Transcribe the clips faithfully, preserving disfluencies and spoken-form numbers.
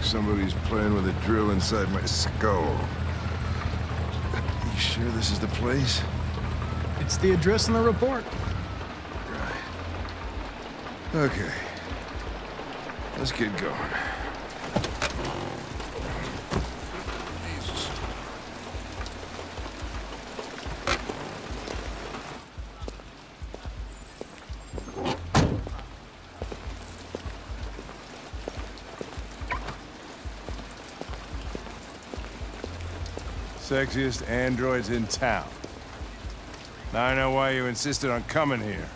like somebody's playing with a drill inside my skull. You sure this is the place? It's the address in the report. Right. Okay. Let's get going. Jesus. Sexiest androids in town. Now I know why you insisted on coming here.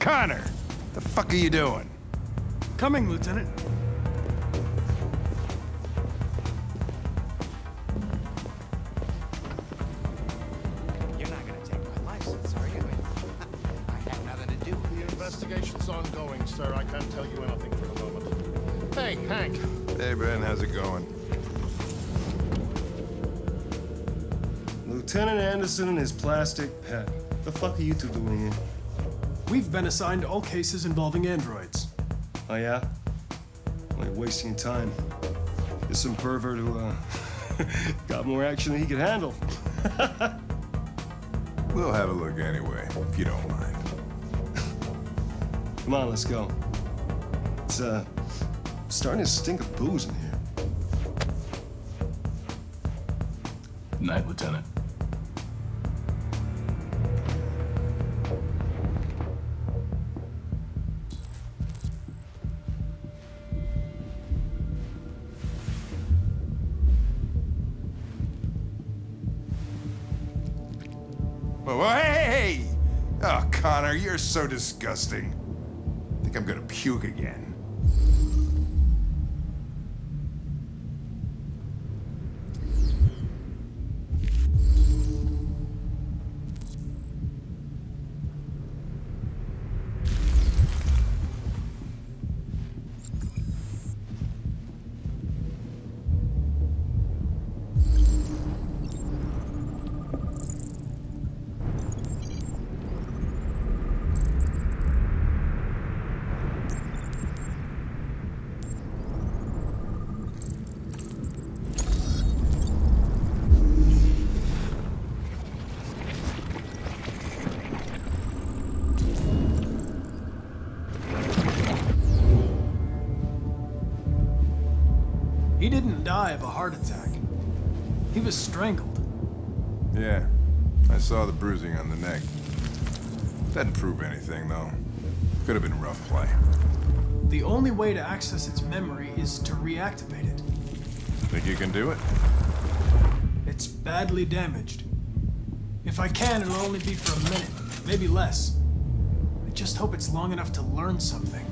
Connor, the fuck are you doing? Coming, Lieutenant. You're not gonna take my license, are you? I have nothing to do with it. The investigation's ongoing, sir. I can't tell you anything for the moment. Hey, Hank. Hey, Ben, how's it going? Lieutenant Anderson and his plastic pet. The fuck are you two doing here? We've been assigned all cases involving androids. Oh, yeah? Like wasting time. There's some pervert who, uh, got more action than he could handle. We'll have a look anyway, if you don't mind. Come on, let's go. It's, uh, starting to stink of booze in here. Night, Lieutenant. Hey! Oh, Connor, you're so disgusting. I think I'm gonna puke again. He didn't die of a heart attack. He was strangled. Yeah, I saw the bruising on the neck. Didn't prove anything, though. Could have been rough play. The only way to access its memory is to reactivate it. Think you can do it? It's badly damaged. If I can, it'll only be for a minute, maybe less. I just hope it's long enough to learn something.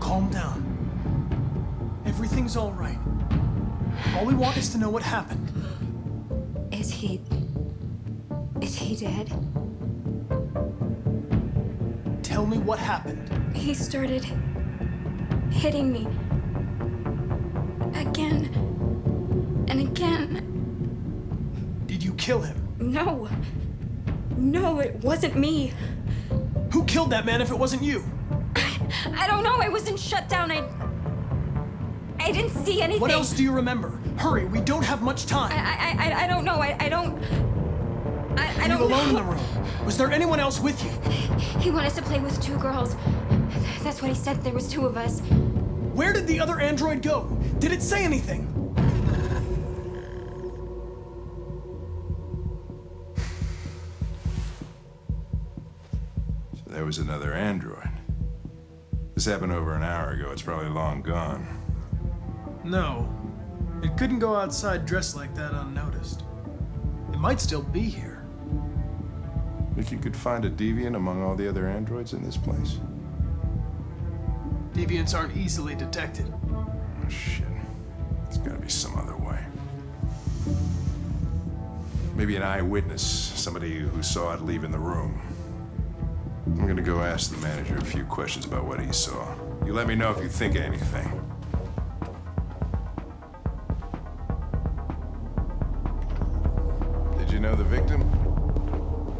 Calm down. Everything's all right. All we want is to know what happened. Is he... is he dead? Tell me what happened. He started hitting me. Again. And again. Did you kill him? No. No, it wasn't me. Who killed that man if it wasn't you? I don't know. I wasn't shut down. I... I didn't see anything. What else do you remember? Hurry, we don't have much time. I... I... I don't know. I... I don't... I... I don't know. You alone in the room. Was there anyone else with you? He wanted us to play with two girls. That's what he said. There was two of us. Where did the other android go? Did it say anything? So there was another android. This happened over an hour ago. It's probably long gone. No. It couldn't go outside dressed like that unnoticed. It might still be here. Think you could find a deviant among all the other androids in this place? Deviants aren't easily detected. Oh, shit. There's gotta be some other way. Maybe an eyewitness, somebody who saw it leaving the room. I'm gonna go ask the manager a few questions about what he saw. You let me know if you think of anything. Did you know the victim?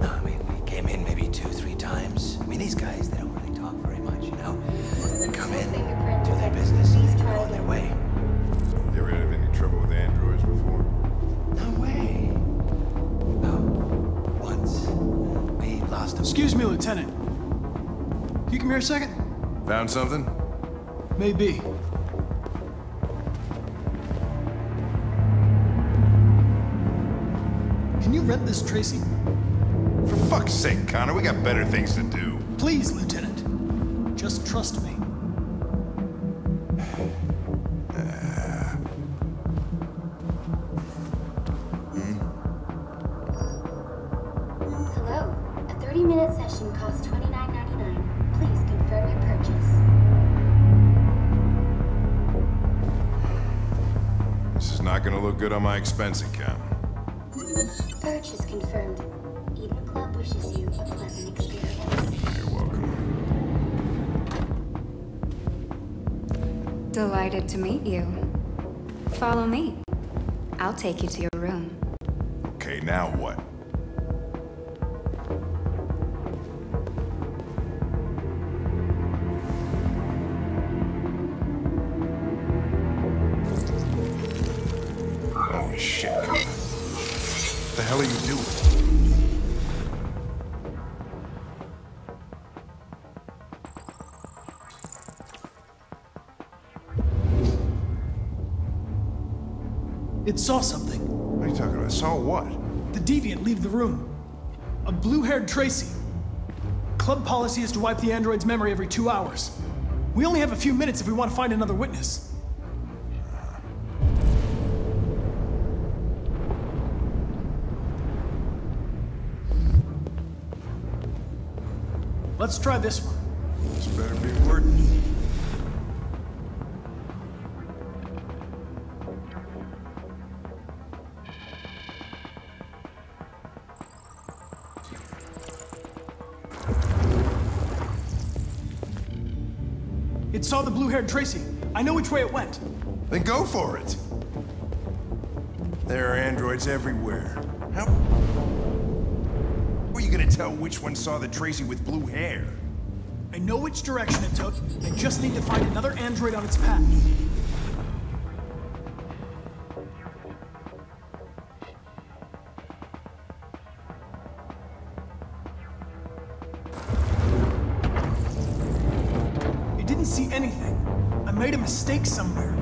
No, I mean, he came in maybe two, three times. I mean, these guys, they don't really talk very much, you know? They come in, do their business, and go on their way. You ever had any trouble with androids before? No way. No. Once. We lost them. Excuse me, Lieutenant. Can you come here a second? Found something? Maybe. Can you rent this, Tracy? For fuck's sake, Connor, we got better things to do. Please, Lieutenant. Just trust me. Uh... Mm. Hello. A thirty-minute session costs twenty-nine ninety-nine. Please confirm your purchase. This is not going to look good on my expense account. Purchase confirmed. Eden Club wishes you a pleasant experience. You're welcome. Delighted to meet you. Follow me. I'll take you to your room. Okay, now what? Holy shit. What the hell are you doing? It saw something. What are you talking about? Saw what? The deviant leave the room. A blue-haired Tracy. Club policy is to wipe the android's memory every two hours. We only have a few minutes if we want to find another witness. Let's try this one. This better be worth it. It saw the blue-haired Tracy. I know which way it went. Then go for it. There are androids everywhere. How... How are you gonna tell which one saw the Tracy with blue hair? I know which direction it took. I just need to find another android on its path. See anything. I made a mistake somewhere.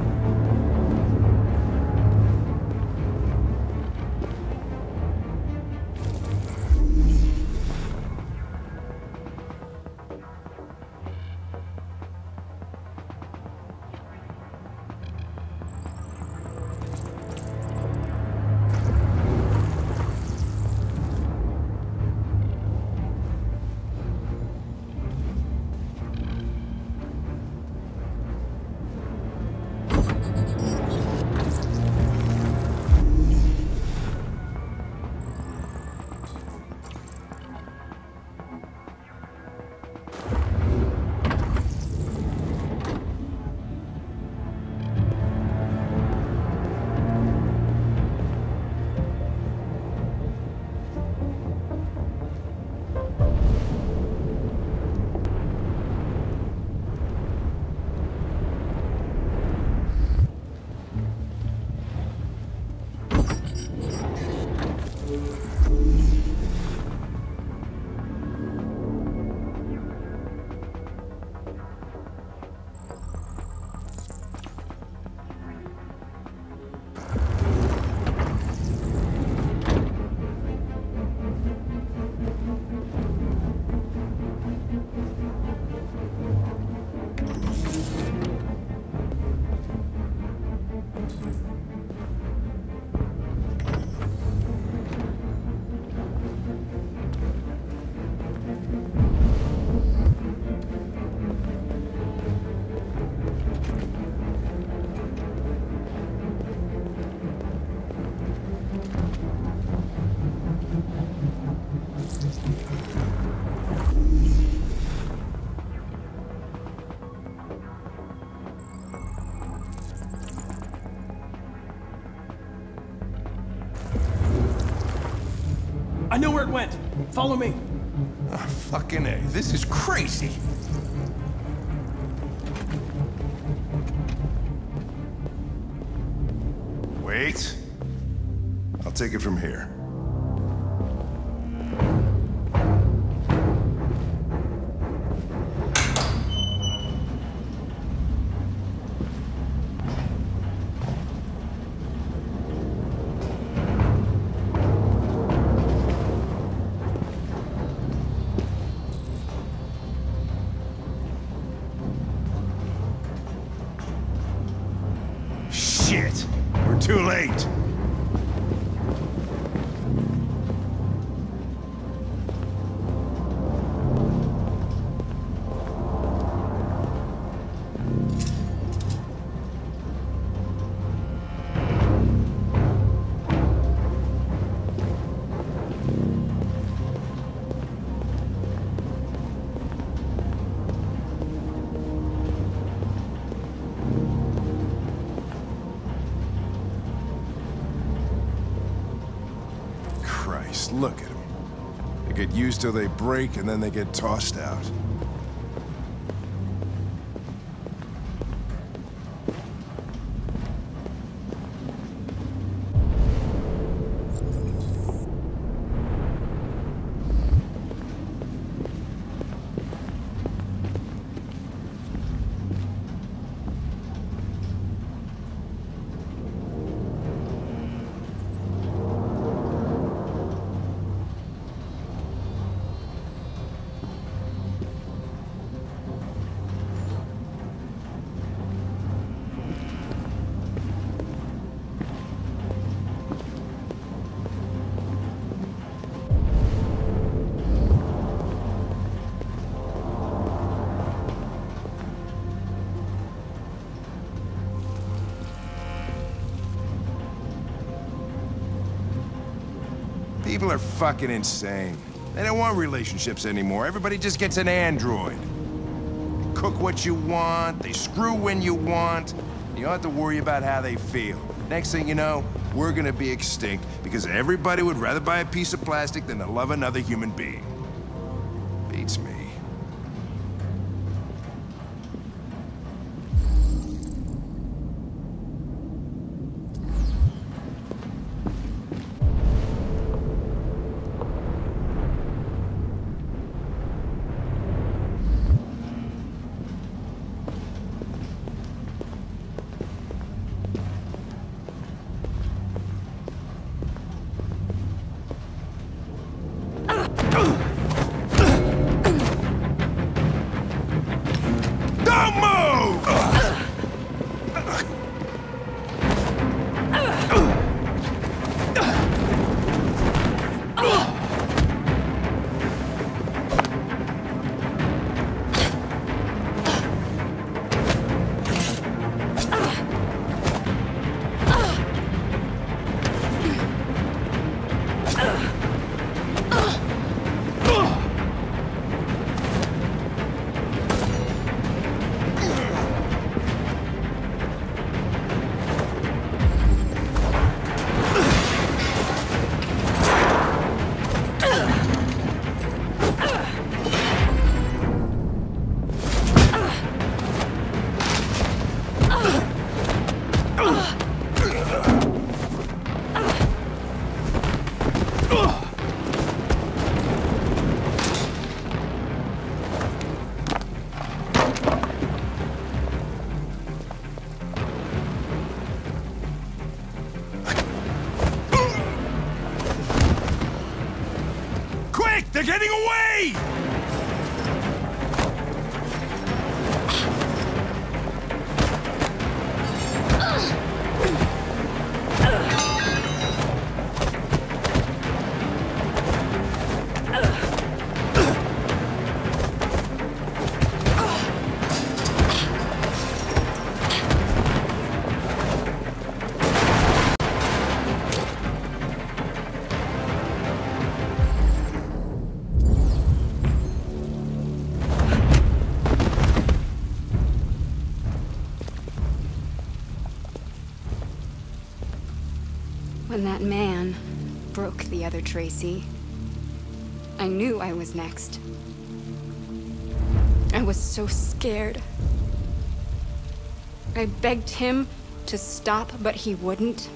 I know where it went. Follow me. Oh, fucking A. This is crazy. Wait. I'll take it from here. Too late. Look at them. They get used till they break, and then they get tossed out. People are fucking insane. They don't want relationships anymore. Everybody just gets an android. They cook what you want, they screw when you want. You don't have to worry about how they feel. Next thing you know, we're gonna be extinct because everybody would rather buy a piece of plastic than to love another human being. Beats me. They're getting away! When that man broke the other Tracy, I knew I was next. I was so scared. I begged him to stop, but he wouldn't.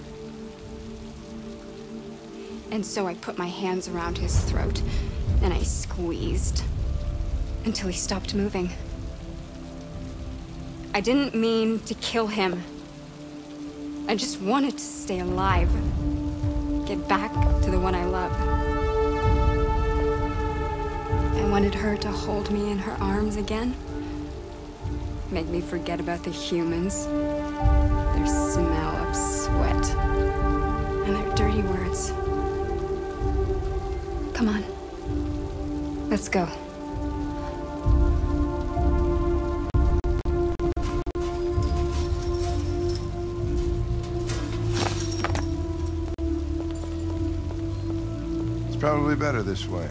And so I put my hands around his throat, and I squeezed until he stopped moving. I didn't mean to kill him. I just wanted to stay alive, get back to the one I love. I wanted her to hold me in her arms again, make me forget about the humans, their smell of sweat, and their dirty words. Come on, let's go. Probably better this way.